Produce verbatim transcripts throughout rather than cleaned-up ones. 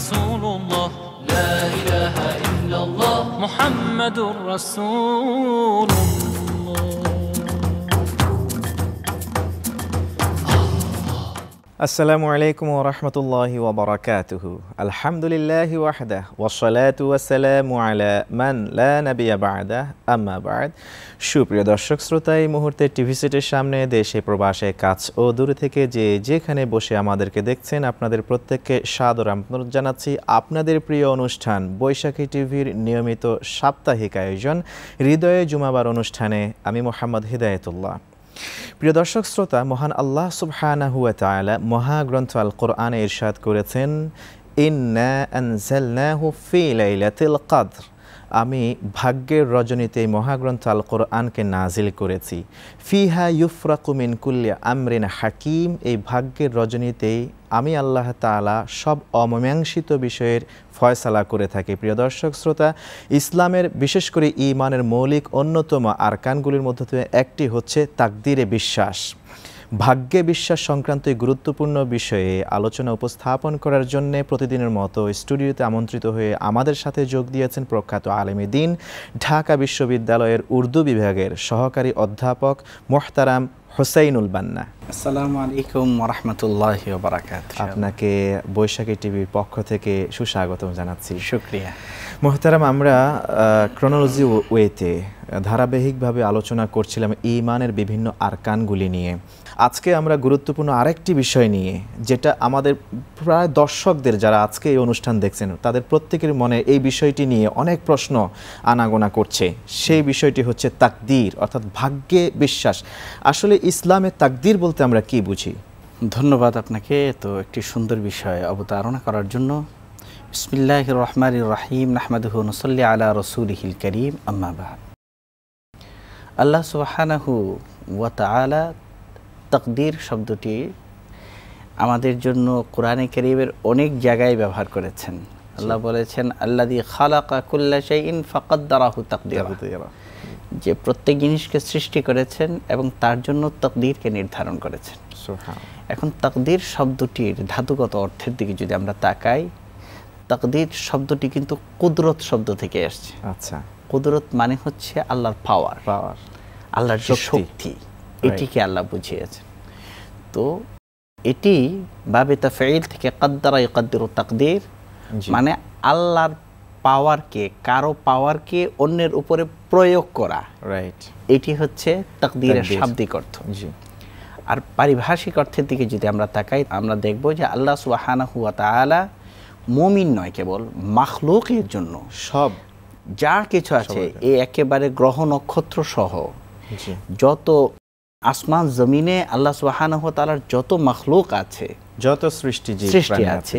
رسول الله لا إله إلا الله محمد رسول الله. السلام عليكم ورحمة الله وبركاته. الحمد لله وحده والصلاة والسلام على من لا نبي بعده أما بعد. সুপ্রিয় দর্শক শ্রোতা, এই মুহূর্তে টিভি সেটের সামনে দেশে প্রবাসে কাছ ও দূর থেকে যে যেখানে বসে আমাদেরকে দেখছেন আপনাদের প্রত্যেককে সাদর আমন্ত্রণ জানাচ্ছি আপনাদের প্রিয় অনুষ্ঠান বৈশাখী টিভির নিয়মিত সাপ্তাহিক আয়োজন হৃদয়ে জুমাবার অনুষ্ঠানে আমি মোহাম্মদ হিদায়াতুল্লাহ। প্রিয় দর্শক শ্রোতা, মহান আল্লাহ সুবহানাহু ওয়া তাআলা মহাগ্রন্থ আল কোরআনে ইরশাদ করেছেন ইন্না আনজালনাহু ফি লাইলাতিল কদর, আমি ভাগ্যের রজনীতে মহাগ্রন্থ আল কোরআনকে নাজিল করেছি। ফিহা ইউফরাকু মিন কুল্লি আমরিন হাকিম, এই ভাগ্যের রজনীতে আমি আল্লাহ তাআলা সব অমীমাংসিত বিষয়ের ফয়সালা করে থাকি। প্রিয় দর্শক শ্রোতা, ইসলামের বিশেষ করে ঈমানের মৌলিক অন্যতম আরকানগুলির মধ্যে একটি হচ্ছে তাকদিরে বিশ্বাস। ভাগ্যে বিশ্বাস সংক্রান্ত গুরুত্বপূর্ণ বিষয়ে আলোচনা উপস্থাপন করার জন্য প্রতিদিনের মতো স্টুডিওতে আমন্ত্রিত হয়ে আমাদের সাথে যোগ দিয়েছেন প্রখ্যাত আলেমে দ্বীন ঢাকা বিশ্ববিদ্যালয়ের উর্দু বিভাগের সহকারী অধ্যাপক মুহতারাম হুসাইনুল বান্না। আসসালামু আলাইকুম ওয়া রাহমাতুল্লাহি ওয়া বারাকাতুহু। আপনাকে বৈশাখী টিভির পক্ষ থেকে সুস্বাগতম জানাচ্ছি। শুকরিয়া। মুহতারাম, আমরা ক্রনোলজি ওয়েতে ধারাবাহিকভাবে আলোচনা করছিলাম ঈমানের বিভিন্ন আরকানগুলি নিয়ে। আজকে আমরা গুরুত্বপূর্ণ আরেকটি বিষয় নিয়ে, যেটা আমাদের প্রায় দর্শকদের যারা আজকে এই অনুষ্ঠান দেখছেন তাদের প্রত্যেকের মনে এই বিষয়টি নিয়ে অনেক প্রশ্ন আনাগোনা করছে, সেই বিষয়টি হচ্ছে তাকদির অর্থাৎ ভাগ্যে বিশ্বাস। আসলে ইসলামে তাকদির বলতে আমরা কি বুঝি? ধন্যবাদ আপনাকে তো একটি সুন্দর বিষয় অবতারণা করার জন্য। বিসমিল্লাহির রহমানির রহিম নাহমাদুহু ওয়া নুসাল্লি আলা রাসূলিহিল কারীম আম্মা বা'দ। আল্লাহ সুবহানাহু ওয়া তাআলা তাকদির শব্দটি আমাদের জন্য কোরআনে কারীমের অনেক জায়গায় ব্যবহার করেছেন। আল্লাহ বলেছেন আল্লাযী খালাকা কুল্লা শাইইন ফাকাদ্দারাহু তাকদীরা, যে প্রত্যেক জিনিসকে সৃষ্টি করেছেন এবং তার জন্য তাকদীরকে নির্ধারণ করেছেন। সুবহানাল্লাহ। এখন তাকদীর শব্দটির ধাতুগত অর্থের দিকে যদি আমরা তাকাই, তাকদীর শব্দটি কিন্তু কুদরত শব্দ থেকে আসছে। আচ্ছা, কুদরত মানে হচ্ছে আল্লাহর পাওয়ার, পাওয়ার আল্লাহর যে শক্তি, এটিকে আল্লাহ বুঝিয়েছেন। তো এটি বাবে তাফঈল থেকে কদ্দারা ইকদ্দিরু তাকদীর, মানে আল্লাহর পাওয়ারকে, কারো পাওয়ারকে অন্যের উপরে প্রয়োগ করা, রাইট, এটি হচ্ছে তাকদীরের শাব্দিক অর্থ। জি। আর পারিভাষিক অর্থের দিকে যদি আমরা তাকাই আমরা দেখব যে আল্লাহ সুবহানাহু ওয়া তাআলা মুমিন নয় কেবল মাখলুকের জন্য সব যা কিছু আছে এই একেবারে গ্রহ নক্ষত্র সহ যত আসমান জমিনে আল্লাহ সুবহানাহু ওয়া তাআলার যত মাখলুক আছে, যত সৃষ্টি সৃষ্টি আছে,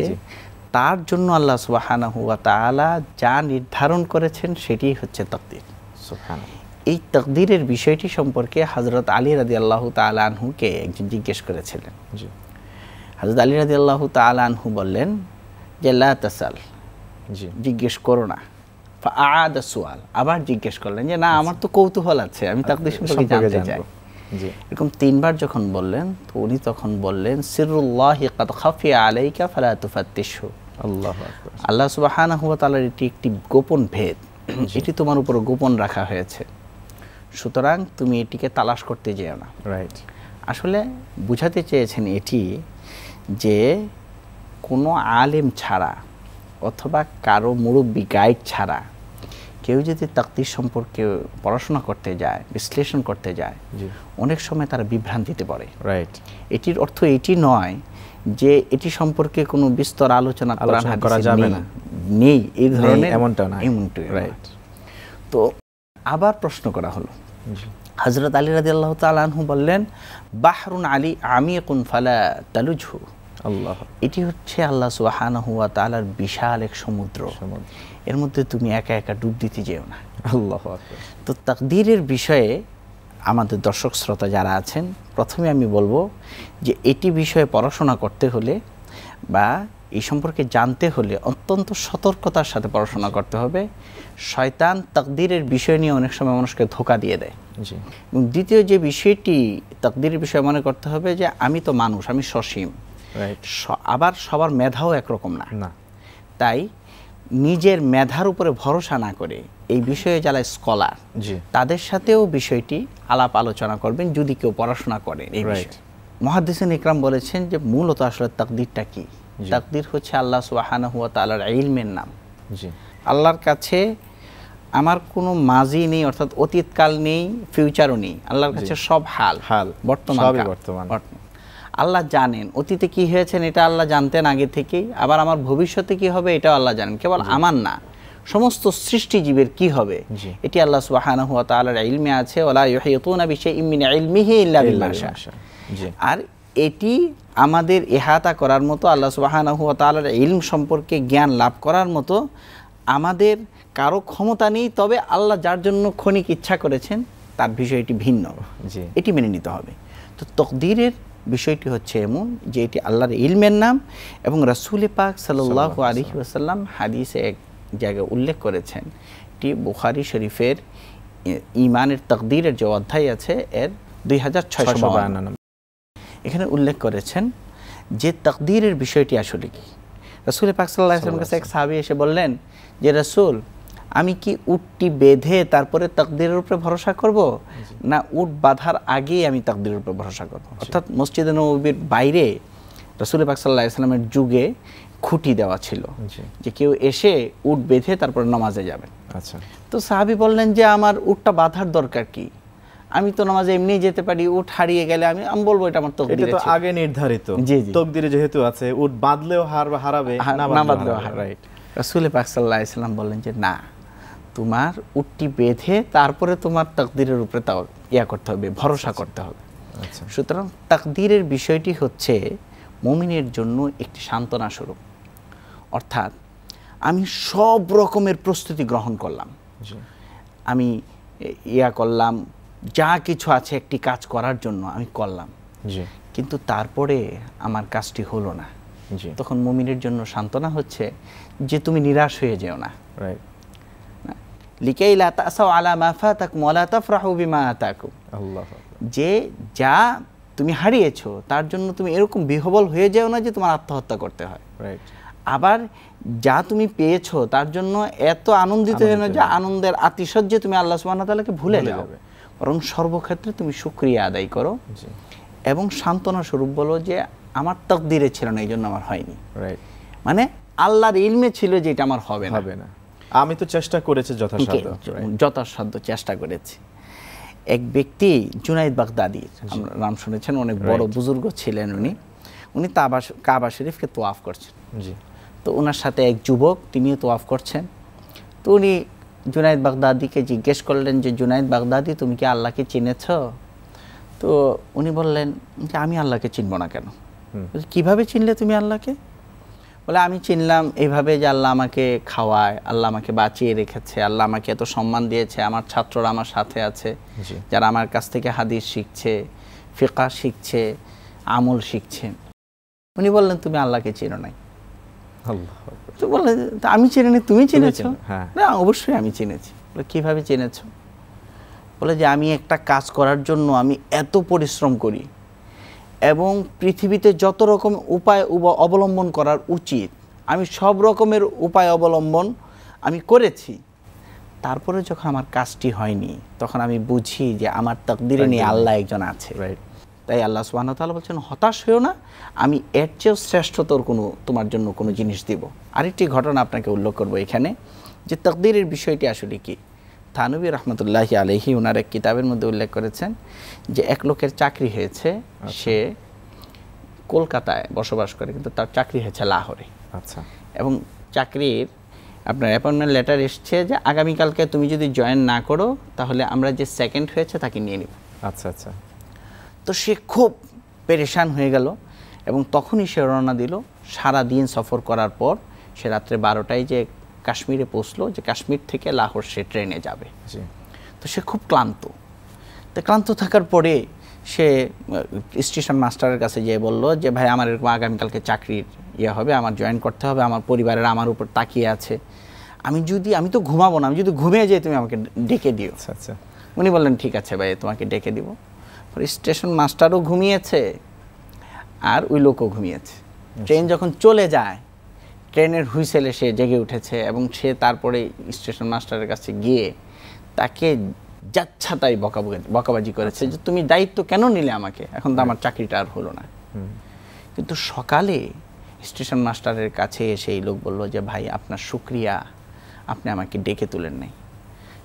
তার জন্য আল্লাহ সুবহানাহু ওয়া তাআলা যা নির্ধারণ করেছেন সেটি হচ্ছে তাকদীর। সুবহানাল্লাহ। এই তাকদীরের বিষয়টি সম্পর্কে হযরত আলী রাদিয়াল্লাহু তাআলা আনহুকে একজন জিজ্ঞেস করেছিলেন। জি। হযরত আলী রাদিয়াল্লাহু তাআলা আনহু বললেন যে লা তাসাল, জি, জিজ্ঞেস করো না। ফাআদ সুআল, আবার জিজ্ঞেস করলেন যে না আমার তো কৌতূহল আছে, আমি তাকদীর সম্পর্কে জানতে চাই। জি। এরকম তিনবার যখন বললেন তো উনি তখন বললেন সিরুল্লাহি কদ খাফিয়া আলাইকা ফালা তুফাত্তিশহু, আল্লাহু আকবার, আল্লাহ সুবহানাহু ওয়া তাআলার এটি একটি গোপন ভেদ, এটি তোমার উপর গোপন রাখা হয়েছে, সুতরাং তুমি এটিকে তালাশ করতে যেও না। রাইট। আসলে বুঝাতে চেয়েছেন এটি যে কোনো আলেম ছাড়া অথবা কারো মুরব্বী গাইড ছাড়া কেউ যদি তাকদীর সম্পর্কে পড়াশোনা করতে যায়, বিশ্লেষণ করতে যায়, অনেক সময় তারা বিভ্রান্তিতে পড়ে। রাইট। এটির অর্থ এটি নয় যে এটি সম্পর্কে কোনো বিস্তর আলোচনা করা যাবে না, নেই এই ধরনের, এমনটা না। রাইট। তো আবার প্রশ্ন করা হলো, হযরত আলী রাদিয়াল্লাহু তাআলা আনহু বললেন বাহরুন আলী আমিকুন ফালা তালুজহু, আল্লাহ, এটি হচ্ছে আল্লাহ সুবহানাহু ওয়া তাআলার বিশাল এক সমুদ্র, এর মধ্যে তুমি একা একা ডুব দিতে যেও না। আল্লাহু আকবার। তো তাকদীরের বিষয়ে আমাদের দর্শক শ্রোতা যারা আছেন, প্রথমে আমি বলবো যে এটি বিষয়ে পড়াশোনা করতে হলে বা এই সম্পর্কে জানতে হলে অত্যন্ত সতর্কতার সাথে পড়াশোনা করতে হবে। শয়তান তাকদীরের বিষয় নিয়ে অনেক সময় মানুষকে ধোঁকা দিয়ে দেয়। জি। এবং দ্বিতীয় যে বিষয়টি তাকদীরের বিষয় মনে করতে হবে যে আমি তো মানুষ, আমি সসীম, আবার সবার মেধাও একরকম না, তাই নিজের মেধার উপরে ভরসা না করে এই বিষয়ে যারা স্কলার তাদের সাথেও বিষয়টি আলাপ আলোচনা করবেন যদি কেউ পড়াশোনা করেন এই বিষয়ে মুহাদ্দিসিন ইকরাম বলেছেন যে মূলত আসলে তাকদীরটা কি তাকদীর হচ্ছে আল্লাহ সুবহানাহু ওয়া তাআলার ইলমের নাম জি আল্লাহর কাছে আমার কোনো মাজি নেই অর্থাৎ অতীতকাল নেই ফিউচারও নেই আল্লাহর কাছে সব হাল হাল বর্তমান সবই বর্তমান আল্লাহ জানেন অতীতে কি হয়েছে এটা আল্লাহ জানতেন আগে থেকেই আবার আমার ভবিষ্যতে কি হবে এটাও আল্লাহ জানেন কেবল আমার না সমস্ত সৃষ্টিজীবের কি হবে এটি আল্লাহ সুবহানাহু ওয়া তাআলার ইলমে আছে ওয়ালা ইউহিতুনা বিশাইইন মিন ইলমিহি ইল্লা বিমা শাআ আর এটি আমাদের ইহাতা করার মতো আল্লাহ সুবহানাহু ওয়া তাআলার ইলম সম্পর্কে জ্ঞান লাভ করার মতো আমাদের কারো ক্ষমতা নেই তবে আল্লাহ যার জন্য ক্ষণিক ইচ্ছা করেছেন তার বিষয়টি ভিন্ন জি এটি মেনে নিতে হবে তো তাকদীরের বিষয়টি হচ্ছে এমন যে এটি আল্লাহর ইলমের নাম এবং রাসূল পাক সাল্লাল্লাহু আলাইহি ওয়াসাল্লাম হাদিসে এক জায়গায় উল্লেখ করেছেন এটি বুখারী শরীফের ঈমানের তাকদীরের যে অধ্যায় আছে এর দুই হাজার ছয়শ বায়ান্ন এখানে উল্লেখ করেছেন যে তাকদীরের বিষয়টি আসলে কি রাসূল পাক সাল্লাল্লাহু আলাইহি ওয়াসাল্লামের কাছে এক সাহাবী এসে বললেন যে রাসূল আমি কি উটটি বেঁধে তারপরে তাকদীরের উপরে ভরসা করব না উট বাঁধার আগে আমি তাকদীরের উপরে ভরসা করব অর্থাৎ মসজিদে নববীর বাইরে রাসূল পাক সাল্লাল্লাহু আলাইহি ওয়াসাল্লামের যুগে খুঁটি দেওয়া ছিল যে কেউ এসে উট বেঁধে তারপরে নামাজে যাবেন আচ্ছা তো সাহাবী বললেন যে আমার উটটা বাঁধার দরকার কি আমি তো নামাজে এমনি যেতে পারি উট হারিয়ে গেলে আমি আমি বলবো এটা আমার তাকদীরে এটা তো আগে নির্ধারিত তাকদীরে যেহেতু আছে উট বাঁধলেও হারাবে না বাঁধলেও রাইট রাসূল পাক সাল্লাল্লাহু আলাইহি ওয়াসাল্লাম বললেন যে না তোমার উটটি বেঁধে তারপরে তোমার তাকদীরের উপরে তাও ইয়া করতে হবে ভরসা করতে হবে আচ্ছা সুতরাং তাকদীরের বিষয়টি হচ্ছে মুমিনের জন্য একটি সান্তনা স্বরূপ অর্থাৎ আমি সব রকমের প্রস্তুতি গ্রহণ করলাম আমি ইয়া করলাম যা কিছু আছে একটি কাজ করার জন্য আমি করলাম জি কিন্তু তারপরে আমার কাজটি হলো না জি তখন মুমিনের জন্য সান্তনা হচ্ছে যে তুমি নিরাশ হয়ে যেও না রাইট লিকাই লা তাসাউ আলা মা ফাতাকুম ওয়া লা তাফরাহু বিমা আতাকুম আল্লাহ যে যা তুমি হারিয়েছো তার জন্য তুমি এরকম বিহবল হয়ে যেও না যে তোমার আত্মহত্যা করতে হয় রাইট আবার যা তুমি পেয়েছো তার জন্য এত আনন্দিত হয়ে না যে আনন্দের আতিশয্যে তুমি আল্লাহ সুবহানাহু ওয়া তাআলাকে ভুলে যাও বরং সর্বক্ষেত্রে তুমি শুকরিয়া আদায় করো জি এবং সান্তনা স্বরূপ বলো যে আমার তাকদীরে ছিল না এইজন্য আমার হয়নি রাইট মানে আল্লাহর ইলমে ছিল যে এটা আমার হবে না হবে না আমি তো চেষ্টা করেছি যথাসাধ্য যথাসাধ্য চেষ্টা করেছি এক ব্যক্তি জুনাইদ বাগদাদী আমরা নাম শুনেছেন অনেক বড় বুজুর্গ ছিলেন উনি উনি কাবা শরীফকে তোয়াফ করছেন জি তো ওনার সাথে এক যুবক তিনিও তোয়াফ করছেন তো উনি জুনাইদ বাগদাদীকে জিজ্ঞেস করলেন যে জুনাইদ বাগদাদী তুমি কি আল্লাহকে চিনেছো তো উনি বললেন যে আমি আল্লাহকে চিনব না কেন কিভাবে চিনলে তুমি আল্লাহকে বলে আমি চিনলাম এইভাবে যে আল্লাহ আমাকে খাওয়ায় আল্লাহ আমাকে বাঁচিয়ে রেখেছে আল্লাহ আমাকে এত সম্মান দিয়েছে আমার ছাত্ররা আমার সাথে আছে যারা আমার কাছ থেকে হাদিস শিখছে ফিকাহ শিখছে আমল শিখছে উনি বললেন তুমি আল্লাহকে চিনো নাই আল্লাহ তো বললেন আমি চিনিনি তুমি চিনেছো না অবশ্যই আমি চিনেছি বলে কিভাবে চিনেছো বলে যে আমি একটা কাজ করার জন্য আমি এত পরিশ্রম করি এবং পৃথিবীতে যত রকম উপায় অবলম্বন করার উচিত আমি সব রকমের উপায় অবলম্বন আমি করেছি তারপরে যখন আমার কাজটি হয়নি তখন আমি বুঝি যে আমার তাকদীরে নেই আল্লাহ একজন আছে রাইট তাই আল্লাহ সুবহানাহু ওয়া তাআলা বলেন হতাশ হইও না আমি এর চেয়ে শ্রেষ্ঠতর কোনো তোমার জন্য কোনো জিনিস দেব আরেকটি ঘটনা আপনাকে উল্লেখ করব এখানে যে তাকদীরের বিষয়টি আসলে কি থানবী রাহমাতুল্লাহি আলাইহি ওনার এক কিতাবের মধ্যে উল্লেখ করেছেন যে এক লোকের চাকরি হয়েছে সে কলকাতায় বসবাস করে কিন্তু তার চাকরি হয়েছে লাহোরে আচ্ছা এবং চাকরির আপনার অ্যাপয়েন্টমেন্ট লেটার এসেছে যে আগামী কালকে তুমি যদি জয়েন না করো তাহলে আমরা যে সেকেন্ড হয়েছে তাকে নিয়ে নিব আচ্ছা আচ্ছা তো সে খুব পেরেশান হয়ে গেল এবং তখনই সে রওনা দিল সারা দিন সফর করার পর সে রাতে বারোটায় যে কাশ্মীরে পৌঁছলো যে কাশ্মীর থেকে লাহোর সে ট্রেনে যাবে জি তো সে খুব ক্লান্ত তো ক্লান্ত থাকার পরে সে স্টেশন মাস্টারের কাছে গিয়ে বলল যে ভাই আমার এরকম আগামীকালকে চাকরির ইয়ে হবে আমার জয়েন করতে হবে আমার পরিবারের আমার উপর তাকিয়ে আছে আমি যদি আমি তো ঘুমাবো না আমি যদি ঘুমিয়ে যাই তুমি আমাকে ডেকে দিও আচ্ছা আচ্ছা উনি বললেন ঠিক আছে ভাই তোমাকে ডেকে দিব পরে স্টেশন মাস্টারও ঘুমিয়েছে আর ওই লোকও ঘুমিয়েছে ট্রেন যখন চলে যায় ট্রেনের হুইসেলে সে জেগে উঠেছে এবং সে তারপরে স্টেশন মাস্টারের কাছে গিয়ে তাকে যাচ্ছাতাই বকাবাজি করেছে যে তুমি দায়িত্ব কেন নিলে আমাকে, এখন তো আমার চাকরিটা আর হলো না। কিন্তু সকালে স্টেশন মাস্টারের কাছে সেই লোক বলল যে ভাই আপনার শুকরিয়া, আপনি আমাকে ডেকে তুলেন নাই,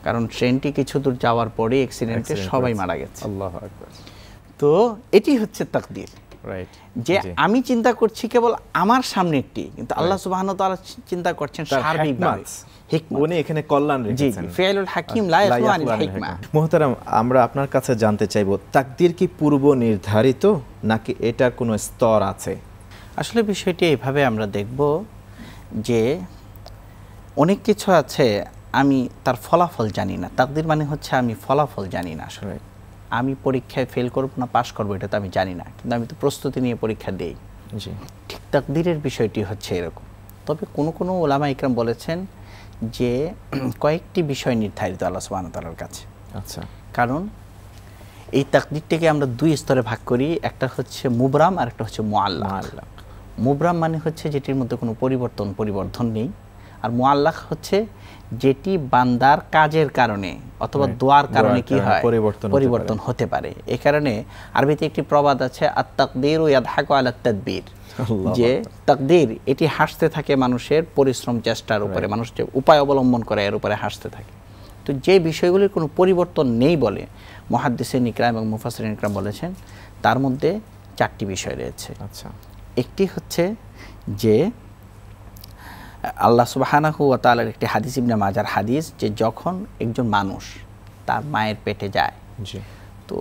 কারণ ট্রেনটি কিছু দূর যাওয়ার পরে অ্যাক্সিডেন্টে সবাই মারা গেছে। আল্লাহু আকবার। তো এটি হচ্ছে তাকদীর, রাইট? যে আমি চিন্তা করছি কেবল আমার সামনে একটি, কিন্তু আল্লাহ সুবহানাহু ওয়া তাআলা চিন্তা করছেন সার্বিকভাবে, হিকমত। উনি এখানে কল্যাণ রেখেছেন। জি, ফিআলুল হাকীম লা ইয়াসলু আনিল হিকমা। মুহতারাম, আমরা আপনার কাছে জানতে চাইব তাকদীর কি পূর্ব নির্ধারিত নাকি এটার কোনো স্তর আছে? আসলে বিষয়টি এইভাবে আমরা দেখব যে অনেক কিছু আছে আমি তার ফলাফল জানি না। তাকদীর মানে হচ্ছে আমি ফলাফল জানি না। আসলে আমি পরীক্ষায় ফেল করব না পাশ করব এটা তো আমি জানি না, কিন্তু আমি তো প্রস্তুতি নিয়ে পরীক্ষা দেই। জি, ঠিক তাকদীরের বিষয়টি হচ্ছে এরকম। তবে কোনো কোনো ওলামা ইকরাম বলেছেন যে কয়েকটি বিষয় নির্ধারিত আল্লাহ সুবহানাহু ওয়া তাআলার কাছে। আচ্ছা, কারণ এই তাকদীরটাকে আমরা দুই স্তরে ভাগ করি, একটা হচ্ছে মুবরাম আর একটা হচ্ছে মুআল্লাক। মুবরাম মানে হচ্ছে যেটির মধ্যে কোনো পরিবর্তন পরিবর্ধন নেই, আর মুআল্লাক হচ্ছে যেটি বান্দার কাজের কারণে অথবা দোয়ার কারণে কি হয়, পরিবর্তন হতে পারে। এই কারণে আরবিতে একটি প্রবাদ আছে, আত তাকদীরু ইয়াদহাকু আলা তাদবীর, যে তাকদীর এটি হাসতে থাকে মানুষের পরিশ্রম চেষ্টার উপরে, মানুষ যে উপায় অবলম্বন করে এর উপরে হাসতে থাকে। তো যে বিষয়গুলির কোনো পরিবর্তন নেই বলে মুহাদ্দিসিন ইকরাম এবং মুফাসসিরিন ইকরাম বলেছেন, তার মধ্যে চারটি বিষয় রয়েছে। আচ্ছা, একটি হচ্ছে যে আল্লাহ সুবহানাহু ওয়া তাআলার একটি হাদিস, ইবনে মাজার হাদিস, যে যখন একজন মানুষ তার মায়ের পেটে যায়, তো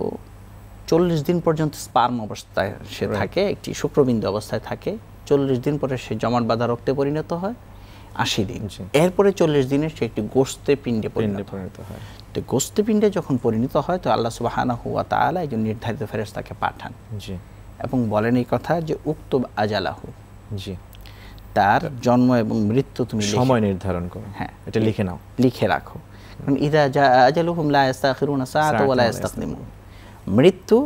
চল্লিশ দিন পর্যন্ত স্পার্ম অবস্থায় সে থাকে, একটি শুক্রবিন্দু অবস্থায় থাকে, চল্লিশ দিন পরে সে জমাট বাঁধা রক্তে পরিণত হয় আশি দিন, এরপরে চল্লিশ দিনে সে একটি গোস্তে পিণ্ডে পরিণত হয়। তো গোস্তে পিণ্ডে যখন পরিণত হয় তো আল্লাহ সুবহানাহু ওয়া তাআলা একজন নির্ধারিত ফেরেশতাকে পাঠান এবং বলেন এই কথা যে উক্তুব আজালাহু, জি, তার জন্ম এবং মৃত্যু তুমি সময় নির্ধারণ করো, হ্যাঁ এটা লিখে নাও, লিখে রাখো, কারণ ইদা জাআ আজালুহুম লা ইস্তাখিরুনা সাআতা ওয়া লা ইস্তাকদিমুন, মৃত্যু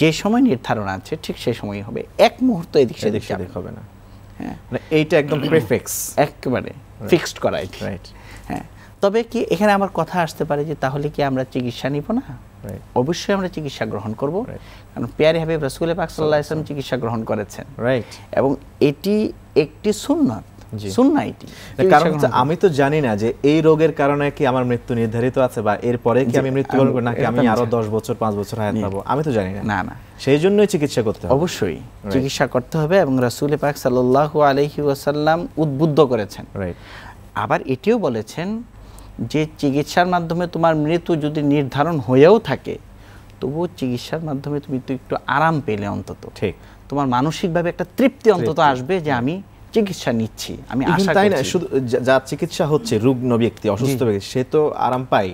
যে সময় নির্ধারণ আছে ঠিক সেই সময়ই হবে, এক মুহূর্ত এদিক সেদিক হবে না। হ্যাঁ, মানে এইটা একদম প্রেফিক্স, একেবারে ফিক্সড করা, রাইট? হ্যাঁ। তবে কি এখানে আমার কথা আসতে পারে যে তাহলে কি আমরা চিকিৎসা নিব না? অবশ্যই আমরা চিকিৎসা গ্রহণ করব, কারণ প্রিয় হাবিব রাসূল পাক সাল্লাল্লাহু আলাইহি ওয়াসাল্লাম চিকিৎসা গ্রহণ করেছেন, রাইট? এবং এটি একটি সুন্নাত, সুন্নাহ এটি। কারণ আমি তো জানি না যে এই রোগের কারণে কি আমার মৃত্যু নির্ধারিত আছে বা এর পরে কি আমি মৃত্যুবরণ করব নাকি আমি আরো দশ বছর পাঁচ বছর হায়াত পাবো, আমি তো জানি না। না না, সেই জন্যই চিকিৎসা করতে হবে, অবশ্যই চিকিৎসা করতে হবে, এবং রাসূল পাক সাল্লাল্লাহু আলাইহি ওয়াসাল্লাম উদ্বুদ্ধ করেছেন, রাইট? আবার এটিও বলেছেন যে চিকিৎসার মাধ্যমে তোমার মৃত্যু যদি নির্ধারণ হয়েও থাকে, তবুও চিকিৎসার মাধ্যমে তুমি তো একটু আরাম পেলে অন্তত, ঠিক, তোমার মানসিকভাবে একটা তৃপ্তি অন্তত আসবে যে আমি চিকিৎসা নিচ্ছি, আমি আশা করছি। তাই না, শুধু যার চিকিৎসা হচ্ছে রুগ্ন ব্যক্তি, অসুস্থ ব্যক্তি, সে তো আরাম পায়,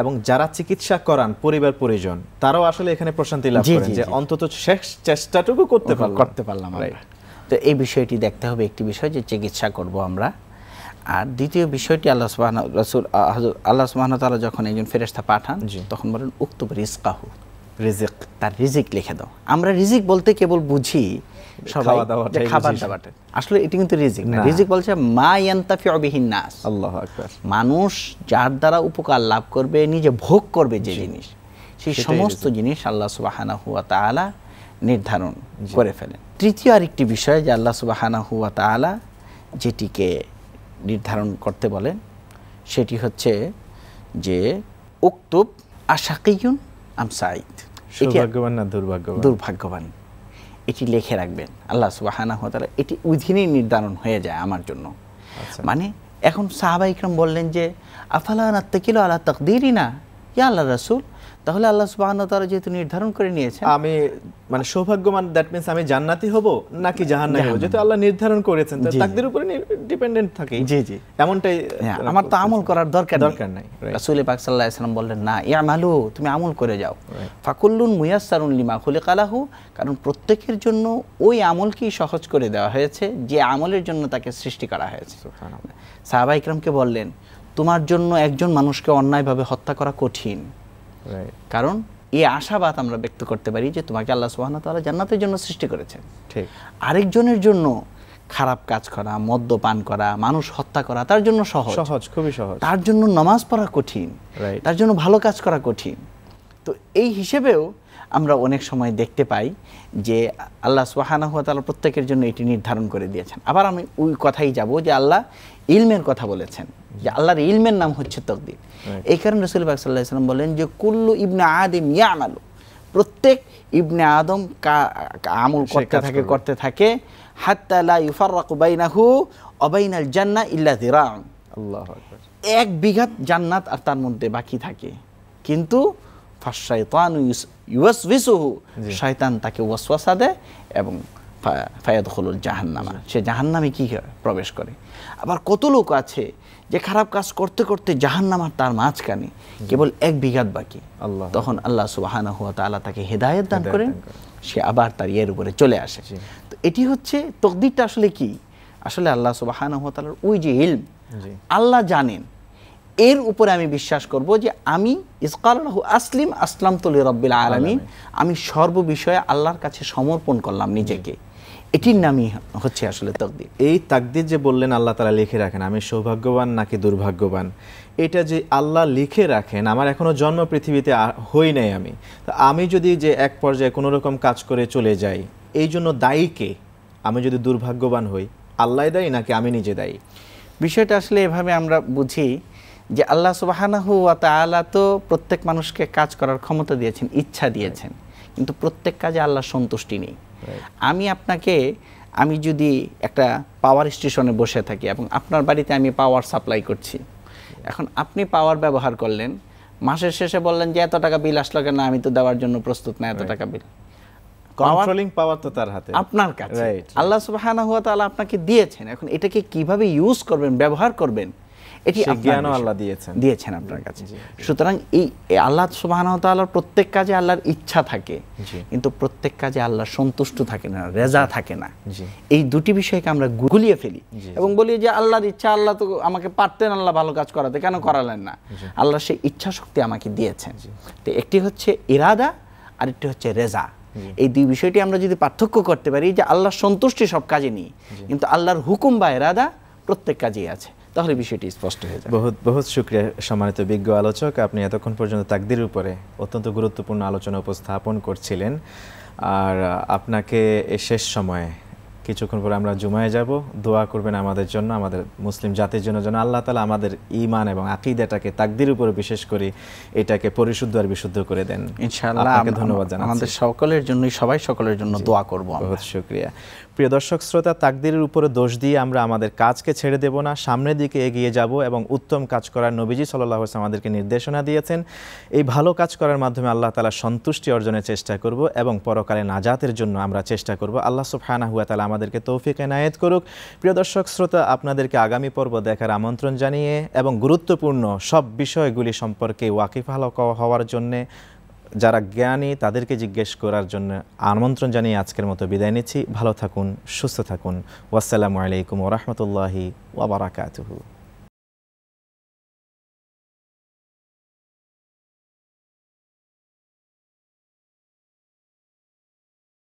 এবং যারা চিকিৎসা করান পরিবার পরিজন তারাও আসলে এখানে প্রশান্তি লাভ করেন যে অন্তত শেষ চেষ্টাটুকু করতে পারলাম করতে পারলাম আমরা। তো এই বিষয়টি দেখতে হবে, একটি বিষয় যে চিকিৎসা করব আমরা। আর দ্বিতীয় বিষয়টি আল্লাহ সুবহানাহু রাসূল আল্লাহ সুবহানাহু তাআলা যখন একজন ফেরেশতা পাঠান তখন বলেন উক্তুব রিজকাহু, রিজিক, তার রিজিক লিখে দাও। আমরা রিজিক বলতে কেবল বুঝি সবাই যে খাবার দাবারটা, আসলে এটি কিন্তু রিজিক না। রিজিক বলছে মা ইয়ানতাফিউ বিহিন নাস, আল্লাহু আকবার, মানুষ যার দ্বারা উপকার লাভ করবে, নিজে ভোগ করবে যে জিনিস, সেই সমস্ত জিনিস আল্লাহ সুবহানাহু ওয়া তাআলা নির্ধারণ করে ফেলেন। তৃতীয় আরেকটি বিষয় যে আল্লাহ সুবহানাহু ওয়া তাআলা যেটিকে নির্ধারণ করতে বলেন সেটি হচ্ছে যে উক্তুব আশাকিয়ুন আম সাঈদ, সৌভাগ্যবান না দুর্ভাগ্যবান, দুর্ভাগ্যবান, এটি লিখে রাখবেন। আল্লাহ সুবহানাহু ওয়া তাআলা এটি উইদিনেই নির্ধারণ হয়ে যায় আমার জন্য। মানে এখন সাহাবা ইকরাম বললেন যে আফালা নাত্তাকিলু আলা তাকদিরিনা ইয়া আল্লাহ রাসূল, তাহলে আল্লাহ সুবহানাহু ওয়া তাআলা যেহেতু নির্ধারণ করে নিয়েছেন, আমি মানে সৌভাগ্যবান, দ্যাট মিন্স আমি জান্নাতি হব নাকি জাহান্নামী হব, যেহেতু আল্লাহ নির্ধারণ করেছেন, তার তাকদীর উপরে ডিপেন্ডেন্ট থাকে। জি জি, এমনটাই, আমার তো আমল করার দরকার দরকার নাই। রাসূল পাক সাল্লাল্লাহু আলাইহি ওয়াসাল্লাম বললেন না, ইয়ামালু, তুমি আমল করে যাও, ফাকুল্লুন মুয়াসসারুন লিমা খুলিকা লাহু, কারণ প্রত্যেকের জন্য ওই আমলকেই সহজ করে দেওয়া হয়েছে যে আমলের জন্য তাকে সৃষ্টি করা হয়েছে। সুবহানাল্লাহ। সাহাবা ইকরামকে বললেন তোমার জন্য একজন মানুষকে অন্যায়ভাবে হত্যা করা কঠিন, কারণ এই আশাবাদ আমরা ব্যক্ত করতে পারি যে তোমাকে আল্লাহ সুবহানাহু ওয়া তাআলা জান্নাতের জন্য সৃষ্টি করেছেন, ঠিক। আরেকজনের জন্য খারাপ কাজ করা মদ্যপান করা মানুষ হত্যা করা তার জন্য সহজ সহজ খুবই সহজ তার জন্য নামাজ পড়া কঠিন তার জন্য ভালো কাজ করা কঠিন তো এই হিসেবেও আমরা অনেক সময় দেখতে পাই যে আল্লাহ সুবহানাহু ওয়া তাআলা প্রত্যেকের জন্য এটি নির্ধারণ করে দিয়েছেন আবার আমি ওই কথাই যাব যে আল্লাহ ইলমের কথা বলেছেন যে আল্লাহর ইলমের নাম হচ্ছে তাকদীর এই কারণে রাসূল পাক সাল্লাল্লাহু আলাইহি ওয়াসাল্লাম বলেন যে কুল্লু ইবনে আদম ইয়ামালু প্রত্যেক ইবনে আদম আমল করতে থাকে করতে থাকে হাত্তা লা ইউফাররাকু বাইনাহু ওয়া বাইনাল জান্নাহ ইল্লা যিরা'উন আল্লাহু আকবার এক বিঘাত জান্নাত আর তার মধ্যে বাকি থাকে কিন্তু ফাশাইতানু ইউওয়াসবিসুহু শয়তান তাকে ওয়াসওয়াসা দেয় এবং ফায়াদখুলুল জাহান্নামা সে জাহান্নামে কি প্রবেশ করে আবার কত লোক আছে যে খারাপ কাজ করতে করতে জাহান্নাম আর তার মাঝখানে কেবল এক বিঘাত বাকি তখন আল্লাহ সুবহানাহু ওয়া তাআলা তাকে হেদায়েত দান করেন সে আবার তার এর উপরে চলে আসে তো এটি হচ্ছে তাকদীরটা আসলে কি আসলে আল্লাহ সুবহানাহু ওয়া তাআলার ওই যে ইলম আল্লাহ জানেন এর উপরে আমি বিশ্বাস করব যে আমি ইসকালহু আসলিম আসলামতু লিরাব্বিল আলামিন আমি সর্ব বিষয়ে আল্লাহর কাছে সমর্পণ করলাম নিজেকে এটির নামই হচ্ছে আসলে তাকদীর এই তাকদীর যে বললেন আল্লাহ তাআলা লিখে রাখেন আমি সৌভাগ্যবান নাকি দুর্ভাগ্যবান এটা যে আল্লাহ লিখে রাখেন আমার এখনো জন্ম পৃথিবীতে হই নাই আমি তো আমি যদি যে এক পর্যায়ে কোনো রকম কাজ করে চলে যাই এই জন্য দায়ী কে আমি যদি দুর্ভাগ্যবান হই আল্লাহই দায়ী নাকি আমি নিজে দায়ী বিষয়টা আসলে এভাবে আমরা বুঝি যে আল্লাহ সুবহানাহু ওয়া তাআলা তো প্রত্যেক মানুষকে কাজ করার ক্ষমতা দিয়েছেন ইচ্ছা দিয়েছেন কিন্তু প্রত্যেক কাজে আল্লাহ সন্তুষ্টি নেই আমি আপনাকে আমি যদি একটা পাওয়ার স্টেশনে বসে থাকি এবং আপনার বাড়িতে আমি পাওয়ার সাপ্লাই করছি এখন আপনি পাওয়ার ব্যবহার করলেন মাসের শেষে বললেন যে এত টাকা বিল আসলো কেন আমি তো দেওয়ার জন্য প্রস্তুত না এত টাকা বিল কন্ট্রোলিং পাওয়ার তো তার হাতে আপনার কাছে আল্লাহ সুবহানাহু ওয়া তাআলা আপনাকে দিয়েছেন এখন এটাকে কিভাবে ইউজ করবেন ব্যবহার করবেন এটি জ্ঞানও আল্লাহ দিয়েছেন দিয়েছেন আপনার কাছে সুতরাং এই আল্লাহ সুবহানাহু ওয়া তাআলার প্রত্যেক কাজে আল্লাহর ইচ্ছা থাকে কিন্তু প্রত্যেক কাজে আল্লাহ সন্তুষ্ট থাকে না রেজা থাকে না এই দুটি বিষয়কে আমরা গুলিয়ে ফেলি এবং বলি যে আল্লাহর ইচ্ছা আল্লাহ তো আমাকে পারতেন আল্লাহ ভালো কাজ করাতে কেন করালেন না আল্লাহ সেই ইচ্ছা শক্তি আমাকে দিয়েছেন তো একটি হচ্ছে ইরাদা আর একটি হচ্ছে রেজা এই দুই বিষয়টি আমরা যদি পার্থক্য করতে পারি যে আল্লাহ সন্তুষ্টি সব কাজে নেই কিন্তু আল্লাহর হুকুম বা ইরাদা প্রত্যেক কাজেই আছে তাহলে বিষয়টি স্পষ্ট হয়ে যায় বহুত বহুত শুকরিয়া সম্মানিত বিজ্ঞ আলোচক আপনি এতক্ষণ পর্যন্ত তাকদীরের উপরে অত্যন্ত গুরুত্বপূর্ণ আলোচনা উপস্থাপন করছিলেন আর আপনাকে শেষ সময়ে কিছুক্ষণ পরে আমরা জুমায় যাব দোয়া করবেন আমাদের জন্য আমাদের মুসলিম জাতির জন্য যেন আল্লাহ তাআলা আমাদের ঈমান এবং আকীদাটাকে তাকদীরের উপরে বিশেষ করে এটাকে পরিশুদ্ধ আর বিশুদ্ধ করে দেন ইনশাআল্লাহ আপনাকে ধন্যবাদ জানাচ্ছি আমাদের সকলের জন্য সবাই সকলের জন্য দোয়া করব আমরা বহুত শুকরিয়া প্রিয় দর্শক শ্রোতা তাকদীরের উপরে দোষ দিয়ে আমরা আমাদের কাজকে ছেড়ে দেব না সামনের দিকে এগিয়ে যাব এবং উত্তম কাজ করার নবীজি সাল্লাল্লাহু আলাইহি ওয়াসাল্লাম আমাদেরকে নির্দেশনা দিয়েছেন এই ভালো কাজ করার মাধ্যমে আল্লাহ তাআলা সন্তুষ্টি অর্জনের চেষ্টা করব এবং পরকালে নাজাতের জন্য আমরা চেষ্টা করব আল্লাহ সুবহানাহু ওয়া তাআলা আমাদেরকে তৌফিক ইনায়েত করুক প্রিয় দর্শক শ্রোতা আপনাদেরকে আগামী পর্ব দেখার আমন্ত্রণ জানিয়ে এবং গুরুত্বপূর্ণ সব বিষয়গুলি সম্পর্কে ওয়াকিবহাল হওয়ার জন্য যারা জ্ঞানী তাদেরকে জিজ্ঞেস করার জন্য আমন্ত্রণ জানিয়ে আজকের মতো বিদায় নিচ্ছি ভালো থাকুন সুস্থ থাকুন ওয়াসসালামু আলাইকুম ওয়া রাহমাতুল্লাহি ওয়া বারাকাতুহু